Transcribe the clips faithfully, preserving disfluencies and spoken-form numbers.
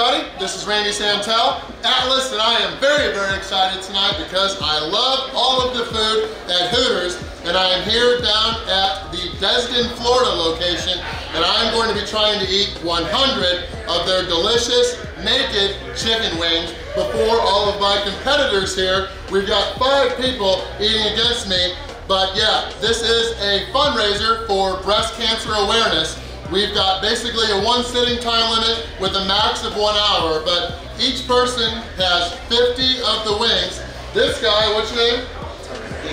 everybody. This is Randy Santel, Atlas, and I am very, very excited tonight because I love all of the food at Hooters, and I am here down at the Destin, Florida location, and I'm going to be trying to eat one hundred of their delicious naked chicken wings before all of my competitors here. We've got five people eating against me, but yeah, this is a fundraiser for breast cancer awareness. We've got basically a one sitting time limit with a max of one hour, but each person has fifty of the wings. This guy, what's your name?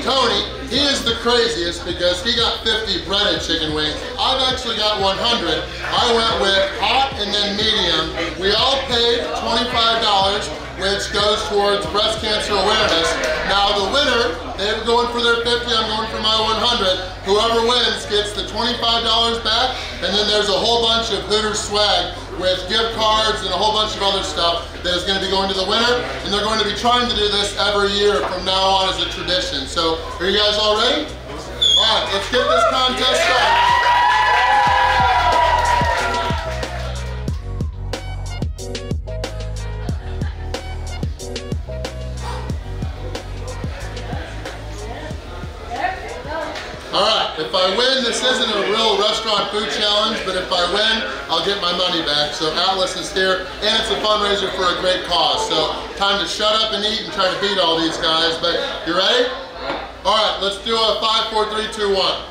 Tony. He is the craziest because he got fifty breaded chicken wings. I've actually got one hundred. I went with hot and then medium. We all paid twenty-five dollars, which goes towards breast cancer awareness. Now the winner, they're going for their fifty, I'm going for my one hundred. Whoever wins gets the twenty-five dollars back, and then there's a whole bunch of Hooters swag with gift cards and a whole bunch of other stuff that is going to be going to the winner, and they're going to be trying to do this every year from now on as a tradition. So, are you guys all ready? All right, let's get this contest started. Alright, if I win, this isn't a real restaurant food challenge, but if I win, I'll get my money back. So Atlas is here, and it's a fundraiser for a great cause. So time to shut up and eat and try to beat all these guys. But you ready? Alright, let's do a five, four, three, two, one.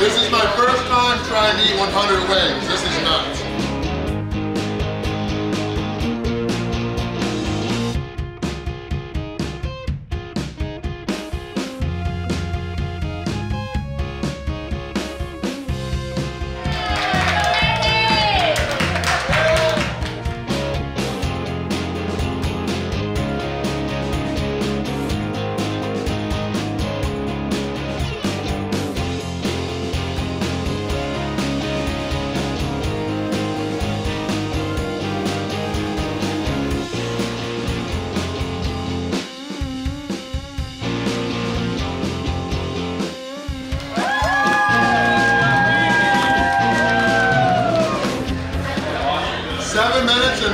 This is my first time trying to eat one hundred wings. This is nuts.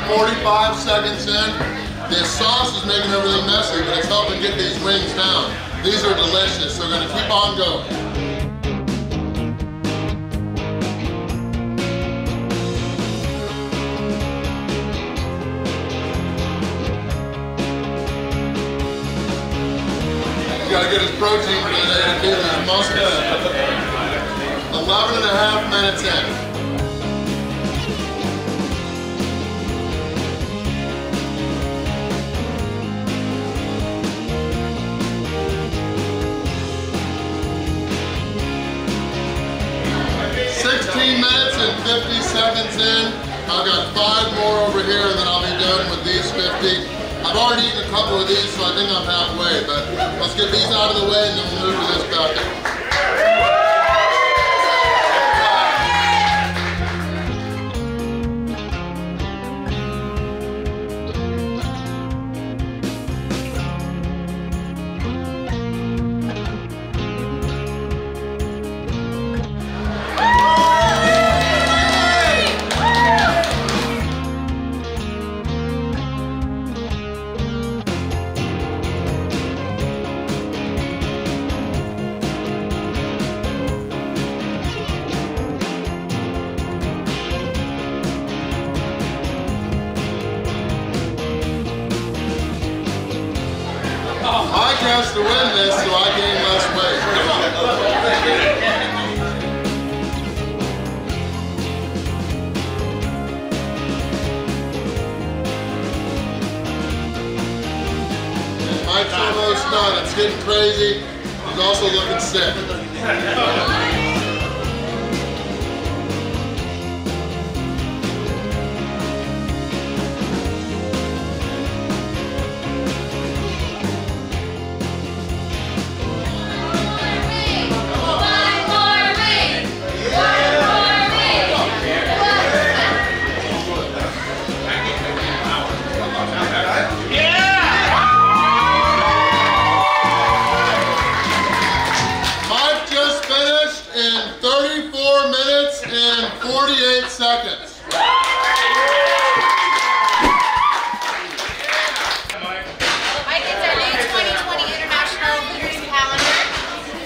forty-five seconds in. This sauce is making everything messy, but it's helping get these wings down. These are delicious, so we're gonna keep on going. You gotta get his protein for today to feel his muscles. eleven and a half minutes in. fifty seconds in. I've got five more over here, and then I'll be done with these fifty. I've already eaten a couple of these, so I think I'm halfway, but let's get these out of the way, and then we'll move to this bucket. I cast to win this, so I gain less weight. Mike's almost done. It's getting crazy. He's also looking sick. forty-eight seconds. Yeah. I get the new twenty twenty International Hooters calendar.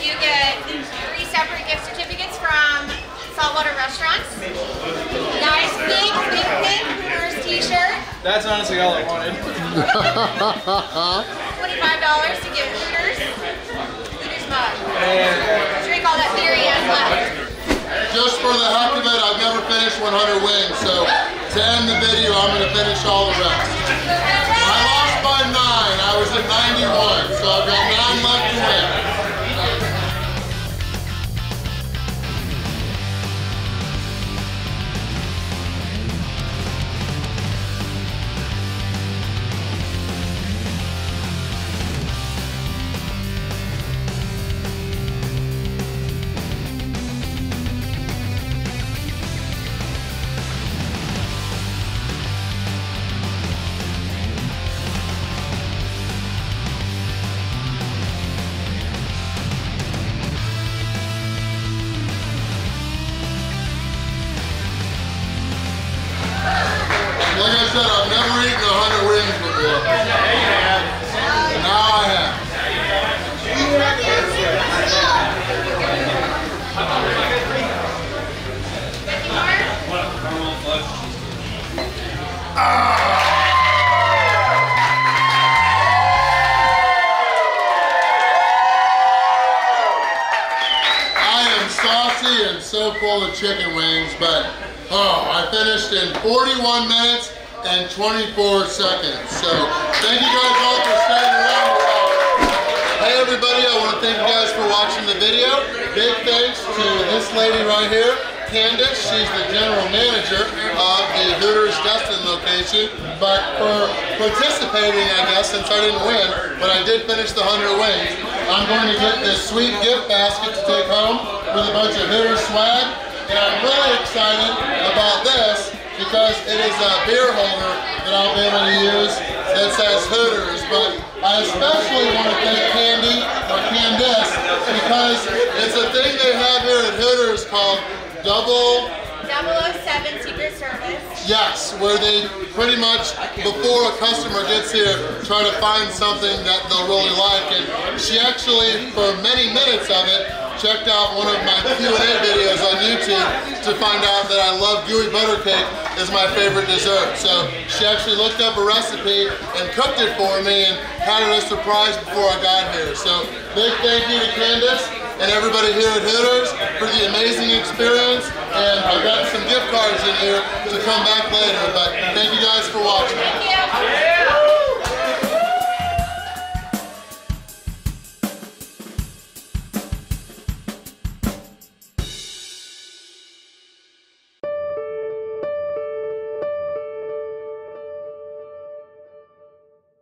You get three separate gift certificates from Saltwater Restaurants. Nice pink, pink, pink Hooters t-shirt. That's honestly all I wanted. twenty-five dollars to get Hooters. Hooters mug. And drink all that theory and left. Just for the heck of it, I've never finished one hundred wings, so to end the video, I'm going to finish all the rest. I lost by nine. I was at ninety-one, so I've got nine left to win. Like I said, I've never eaten one hundred wings before. Now I have. I am saucy and so full of chicken wings, but oh, I finished in forty-one minutes and twenty-four seconds. So thank you guys all for staying around. Hey everybody, I want to thank you guys for watching the video. Big thanks to this lady right here, Candace. She's the general manager of the Hooters Destin location. But for participating, I guess, since I didn't win, but I did finish the one hundred wings. I'm going to get this sweet gift basket to take home with a bunch of Hooters swag. And I'm really excited about this because it is a beer holder that I'll be able to use that says Hooters. But I especially want to thank Candy or Candace because it's a thing they have here at Hooters called double double oh seven Secret Service. Yes, where they pretty much, before a customer gets here, try to find something that they'll really like. And she actually, for many minutes of it, checked out one of my Q and A videos on YouTube to find out that I love gooey butter cake is my favorite dessert. So she actually looked up a recipe and cooked it for me and had it a surprise before I got here. So big thank you to Candace and everybody here at Hooters for the amazing experience. And I've got some gift cards in here to come back later. But thank you guys for watching. Thank you.